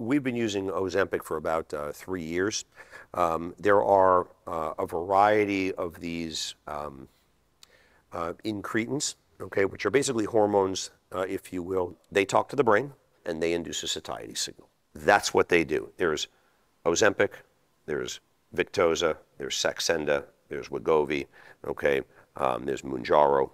we've been using Ozempic for about 3 years. There are a variety of these incretins, okay, which are basically hormones, if you will. They talk to the brain and they induce a satiety signal. That's what they do. There's Ozempic, there's Victoza, there's Saxenda, there's Wegovy, okay, there's Mounjaro,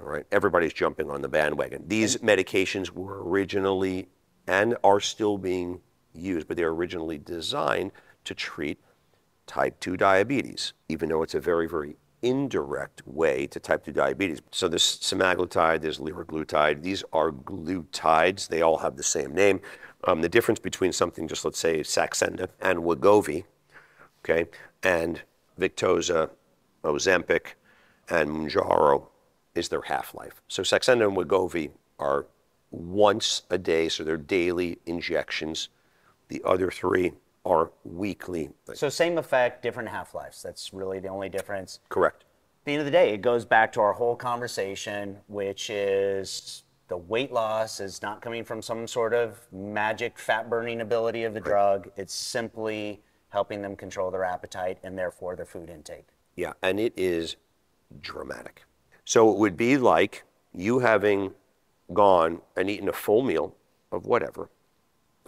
all right? Everybody's jumping on the bandwagon. These medications were originally and are still being used, but they're originally designed to treat type 2 diabetes, even though it's a very, very indirect way to type 2 diabetes. So there's semaglutide, there's liraglutide. These are glutides. They all have the same name. The difference between something just, let's say, Saxenda and Wegovy, okay, and Victoza, Ozempic, and Mounjaro is their half-life. So Saxenda and Wegovy are once a day, so they're daily injections. The other three are weekly. So same effect, different half-lives. That's really the only difference. Correct. At the end of the day, it goes back to our whole conversation, which is the weight loss is not coming from some sort of magic fat-burning ability of the drug. It's simply helping them control their appetite and therefore their food intake. Yeah, and it is dramatic. So it would be like you having gone and eaten a full meal of whatever,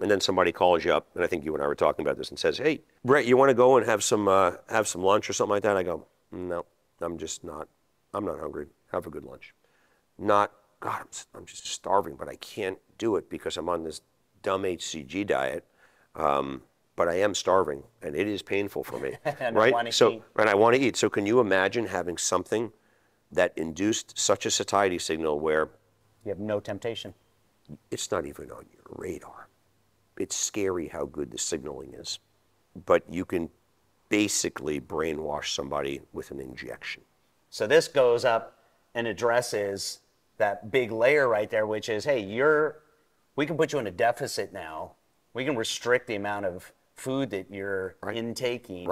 and then somebody calls you up, and I think you and I were talking about this, and says, hey, Brett, you want to go and have some lunch or something like that? I go, no, I'm not hungry. Have a good lunch. Not, God, I'm just starving, but I can't do it because I'm on this dumb HCG diet, but I am starving, and it is painful for me, right? So, and I want to eat. So can you imagine having something that induced such a satiety signal where you have no temptation? It's not even on your radar. It's scary how good the signaling is, but you can basically brainwash somebody with an injection. So this goes up and addresses that big layer right there, which is, hey, we can put you in a deficit now. We can restrict the amount of food that you're intaking,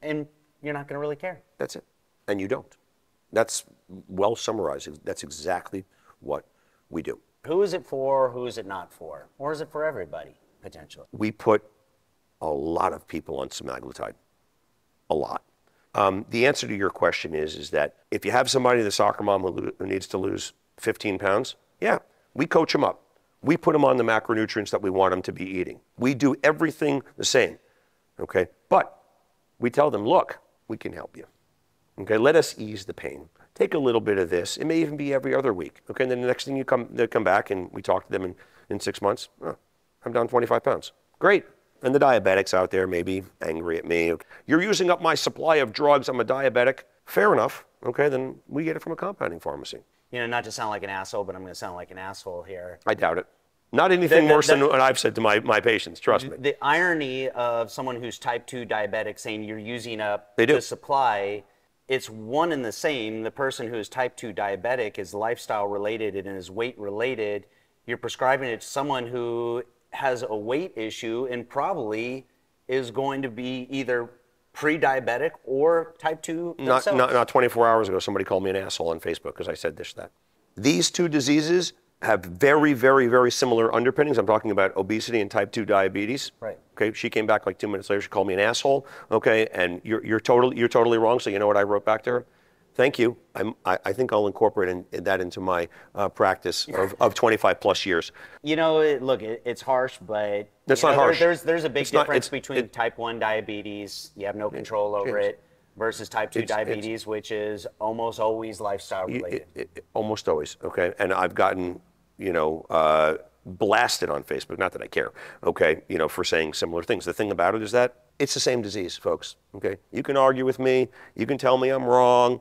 and you're not going to really care. That's it, and you don't. That's well summarized. That's exactly what we do. Who is it for, who is it not for? Or is it for everybody, potentially? We put a lot of people on semaglutide, a lot. The answer to your question is that if you have somebody, the soccer mom who needs to lose 15 pounds, yeah, we coach them up. We put them on the macronutrients that we want them to be eating. We do everything the same, okay? But we tell them, look, we can help you. Okay, let us ease the pain. Take a little bit of this. It may even be every other week. Okay, and then the next thing they come back and we talk to them in 6 months. Oh, I'm down 25 pounds. Great. And the diabetics out there may be angry at me. Okay. You're using up my supply of drugs. I'm a diabetic. Fair enough. Okay, then we get it from a compounding pharmacy. You know, not to sound like an asshole, but I'm going to sound like an asshole here. I doubt it. Not anything worse than what I've said to my patients, trust me. The irony of someone who's type 2 diabetic saying you're using up the supply, it's one and the same. The person who is type 2 diabetic is lifestyle related and is weight related. You're prescribing it to someone who has a weight issue and probably is going to be either pre-diabetic or type 2 themselves. Not 24 hours ago, somebody called me an asshole on Facebook because I said this, that. These two diseases have very, very, very similar underpinnings. I'm talking about obesity and type 2 diabetes. Right. Okay, she came back like 2 minutes later, she called me an asshole, okay, and you're totally wrong, so you know what I wrote back to her? Thank you, I think I'll incorporate that into my practice of 25 plus years. You know, look, it's harsh, but that's not harsh. There's a big difference between type 1 diabetes, you have no control over it, versus type 2 diabetes, which is almost always lifestyle related. Almost always, okay, and I've gotten, you know, blasted on Facebook, not that I care, okay, you know, for saying similar things. The thing about it is that it's the same disease, folks, okay? You can argue with me, you can tell me I'm wrong,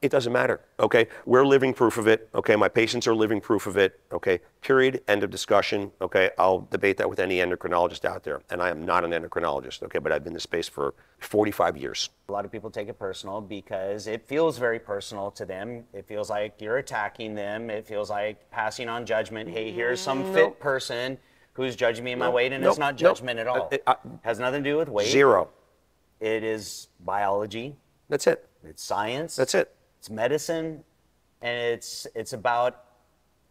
it doesn't matter, okay? We're living proof of it, okay? My patients are living proof of it, okay? Period, end of discussion, okay? I'll debate that with any endocrinologist out there, and I am not an endocrinologist, okay? But I've been in this space for 45 years. A lot of people take it personal because it feels very personal to them. It feels like you're attacking them. It feels like passing on judgment. Hey, here's some fit person who's judging me in my weight, and it's not judgment at all. It has nothing to do with weight. Zero. It is biology. That's it. It's science. That's it. It's medicine, and it's about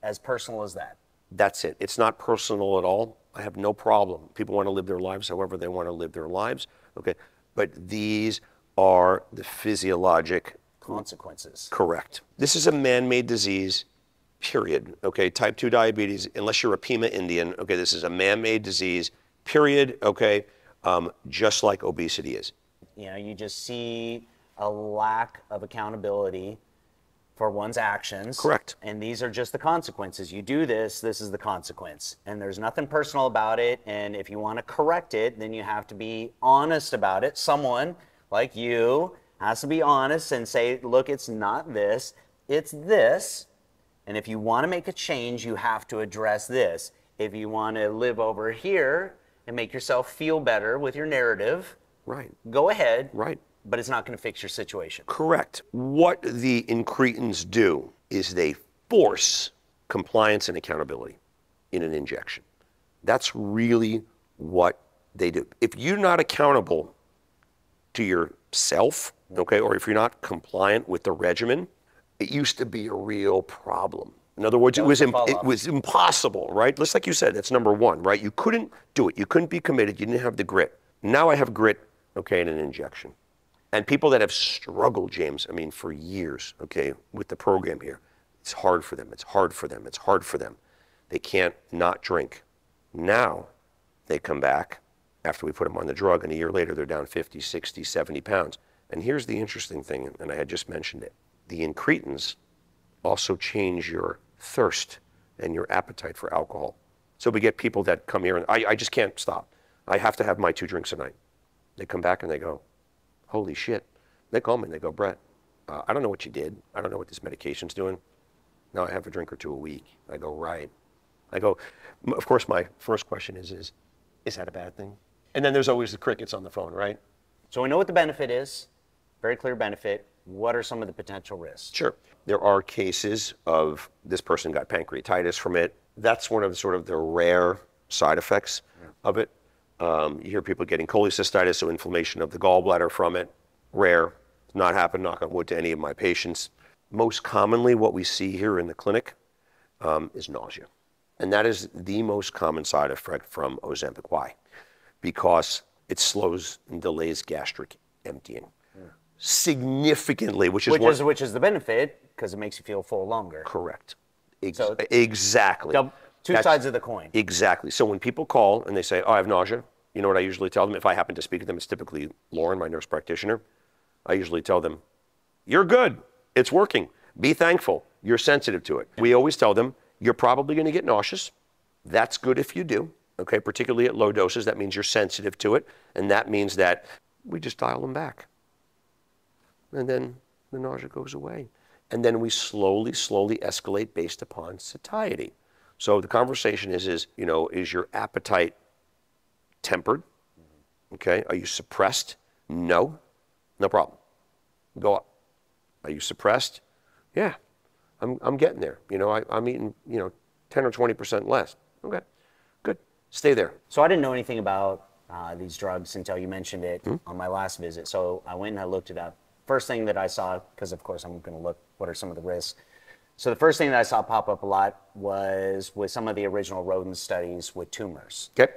as personal as that. That's it. It's not personal at all. I have no problem. People want to live their lives however they want to live their lives. Okay. But these are the physiologic consequences. Correct. This is a man-made disease, period. Okay. Type 2 diabetes, unless you're a Pima Indian, okay, this is a man-made disease, period. Okay. Just like obesity is. You know, you just see a lack of accountability for one's actions. Correct. And these are just the consequences. You do this, this is the consequence. And there's nothing personal about it. And if you want to correct it, then you have to be honest about it. Someone like you has to be honest and say, look, it's not this, it's this. And if you want to make a change, you have to address this. If you want to live over here and make yourself feel better with your narrative, right, go ahead. Right. But it's not going to fix your situation. Correct. What the incretins do is they force compliance and accountability in an injection. That's really what they do. If you're not accountable to yourself, okay, or if you're not compliant with the regimen, it used to be a real problem. In other words, it was impossible, right? Just like you said, that's number one, right? You couldn't do it. You couldn't be committed. You didn't have the grit. Now I have grit, okay, in an injection. And people that have struggled, James, I mean, for years, okay, with the program here, it's hard for them, it's hard for them, it's hard for them. They can't not drink. Now they come back after we put them on the drug, and a year later they're down 50, 60, 70 pounds. And here's the interesting thing, and I had just mentioned it. The incretins also change your thirst and your appetite for alcohol. So we get people that come here and, I just can't stop. I have to have my 2 drinks a night. They come back and they go, holy shit. They call me and they go, Brett, I don't know what you did. I don't know what this medication's doing. Now I have a drink or 2 a week. I go, right. I go, of course, my first question is that a bad thing? And then there's always the crickets on the phone, right? So we know what the benefit is, very clear benefit. What are some of the potential risks? Sure. There are cases of this person got pancreatitis from it. That's one of sort of the rare side effects of it. You hear people getting cholecystitis, so inflammation of the gallbladder from it. Rare, not happened, knock on wood, to any of my patients. Most commonly what we see here in the clinic is nausea. And that is the most common side effect from Ozempic. Why? Because it slows and delays gastric emptying significantly, which is the benefit because it makes you feel full longer. Correct. Exactly. Two sides of the coin. Exactly. So when people call and they say, oh, I have nausea, you know what I usually tell them? If I happen to speak to them, it's typically Lauren, my nurse practitioner. I usually tell them, you're good. It's working. Be thankful. You're sensitive to it. We always tell them, you're probably going to get nauseous. That's good if you do, okay, particularly at low doses. That means you're sensitive to it, and that means that we just dial them back. And then the nausea goes away. And then we slowly, slowly escalate based upon satiety. So the conversation is your appetite tempered? Okay. Are you suppressed? No. No problem. Go up. Are you suppressed? Yeah. I'm getting there. You know, I'm eating, you know, 10 or 20% less. Okay. Good. Stay there. So I didn't know anything about these drugs until you mentioned it on my last visit. So I went and I looked it up. First thing that I saw, because of course I'm going to look, what are some of the risks? So the first thing that I saw pop up a lot was with some of the original rodent studies with tumors. Okay.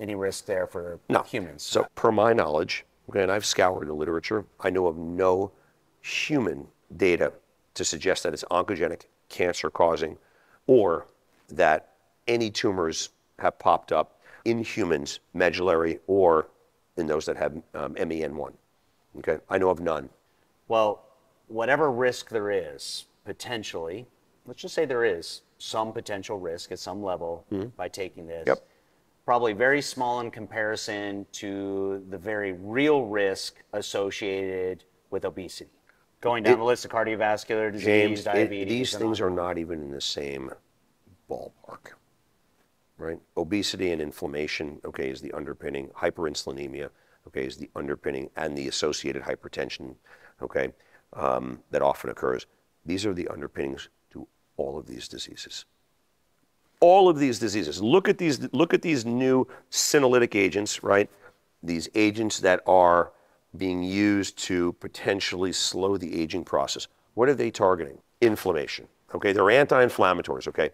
Any risk there for humans? So per my knowledge, okay, and I've scoured the literature, I know of no human data to suggest that it's oncogenic, cancer-causing, or that any tumors have popped up in humans, medullary, or in those that have MEN1. Okay, I know of none. Well, whatever risk there is, potentially, let's just say there is some potential risk at some level by taking this. Yep. Probably very small in comparison to the very real risk associated with obesity. Going down the list of cardiovascular disease, James, diabetes. These things are not even in the same ballpark, right? Obesity and inflammation, okay, is the underpinning. Hyperinsulinemia, okay, is the underpinning, and the associated hypertension, okay, that often occurs. These are the underpinnings to all of these diseases. All of these diseases. Look at these new senolytic agents, right? These agents that are being used to potentially slow the aging process. What are they targeting? Inflammation. Okay, they're anti-inflammatories, okay?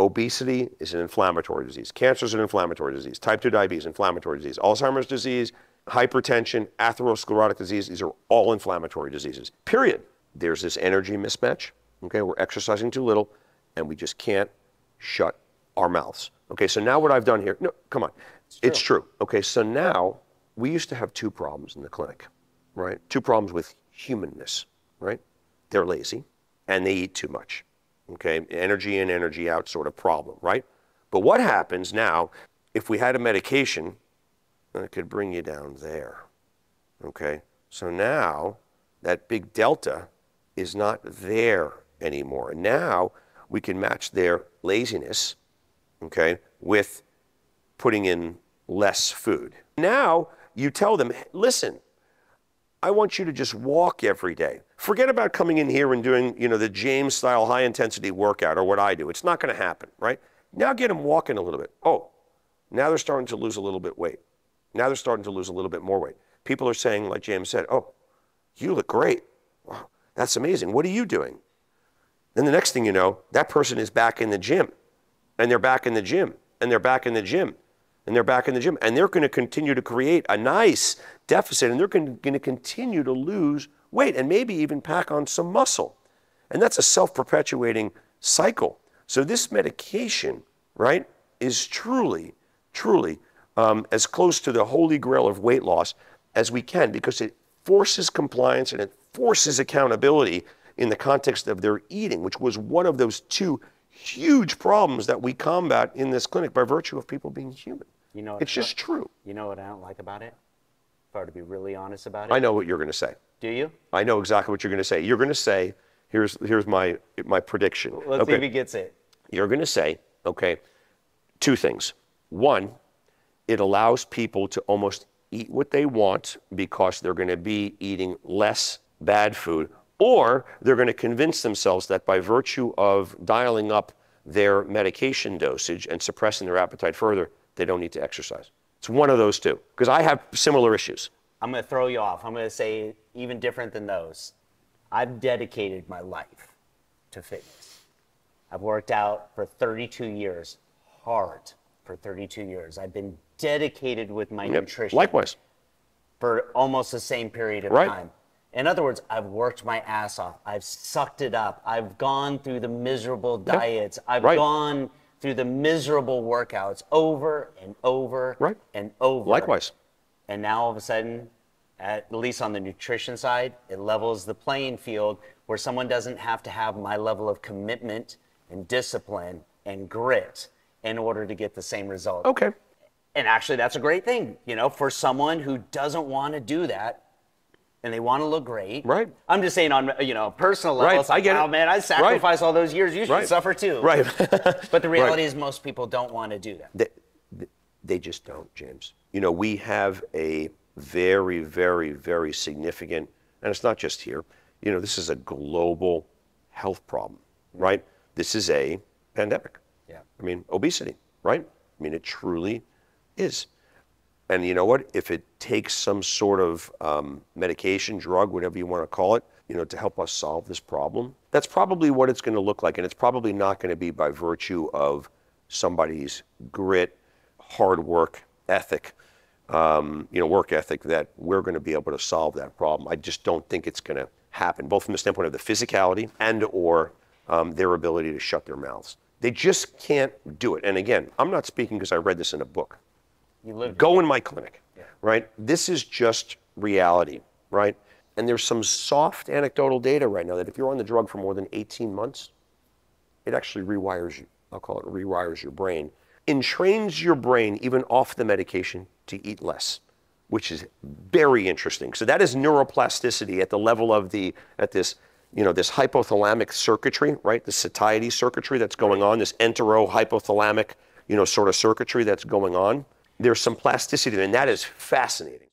Obesity is an inflammatory disease. Cancer is an inflammatory disease. Type 2 diabetes, inflammatory disease. Alzheimer's disease, hypertension, atherosclerotic disease, these are all inflammatory diseases, period. There's this energy mismatch, okay? We're exercising too little, and we just can't shut our mouths. Okay, so now what I've done here, no, come on, it's true. Okay, so now we used to have two problems in the clinic, right? Two problems with humanness, right? They're lazy, and they eat too much. Okay, energy in, energy out sort of problem, right? But what happens now, if we had a medication, it could bring you down there, okay? So now that big delta is not there anymore. And now we can match their laziness, okay, with putting in less food. Now you tell them, listen, I want you to just walk every day. Forget about coming in here and doing, you know, the James style high intensity workout or what I do. It's not gonna happen, right? Now get them walking a little bit. Oh, now they're starting to lose a little bit weight. Now they're starting to lose a little bit more weight. People are saying, like James said, oh, you look great. Wow, that's amazing. What are you doing? Then the next thing you know, that person is back in the gym, and they're back in the gym, and they're back in the gym, and they're back in the gym, and they're going to continue to create a nice deficit, and they're going to continue to lose weight and maybe even pack on some muscle. And that's a self-perpetuating cycle. So this medication, right, is truly, truly as close to the holy grail of weight loss as we can, because it forces compliance and it forces accountability in the context of their eating, which was one of those two huge problems that we combat in this clinic by virtue of people being human. You know, it's just true. You know what I don't like about it? If I were to be really honest about it. I know what you're going to say. Do you? I know exactly what you're going to say. You're going to say, here's my prediction. Let's see if he gets it. You're going to say, okay, two things. One, it allows people to almost eat what they want because they're going to be eating less bad food, or they're going to convince themselves that by virtue of dialing up their medication dosage and suppressing their appetite further, they don't need to exercise. It's one of those two, because I have similar issues. I'm going to throw you off. I'm going to say even different than those. I've dedicated my life to fitness. I've worked out for 32 years, hard for 32 years. I've been dedicated with my nutrition. Likewise. For almost the same period of time. In other words, I've worked my ass off. I've sucked it up. I've gone through the miserable diets. I've gone through the miserable workouts over and over and over. Likewise. And now all of a sudden, at least on the nutrition side, it levels the playing field where someone doesn't have to have my level of commitment and discipline and grit in order to get the same result. Okay. And actually, that's a great thing, you know, for someone who doesn't want to do that and they want to look great. Right. I'm just saying on, you know, personal level, it's like, oh, man, I sacrificed all those years. You should suffer too. Right. But the reality is most people don't want to do that. They just don't, James. You know, we have a very, very, very significant, and it's not just here, you know, this is a global health problem, right? This is a pandemic. Yeah. I mean, obesity, right? I mean, it truly is. And you know what? If it takes some sort of medication, drug, whatever you want to call it, you know, to help us solve this problem, that's probably what it's going to look like. And it's probably not going to be by virtue of somebody's grit, hard work ethic, you know, work ethic, that we're going to be able to solve that problem. I just don't think it's going to happen, both from the standpoint of the physicality and or their ability to shut their mouths. They just can't do it. And again, I'm not speaking because I read this in a book. You live in my clinic, right? This is just reality, right? And there's some soft anecdotal data right now that if you're on the drug for more than 18 months, it actually rewires you. I'll call it rewires your brain. Entrains your brain, even off the medication, to eat less, which is very interesting. So that is neuroplasticity at the level of the, at this, you know, this hypothalamic circuitry, right? The satiety circuitry that's going on, this entero hypothalamic, you know, sort of circuitry that's going on. There's some plasticity, and that is fascinating.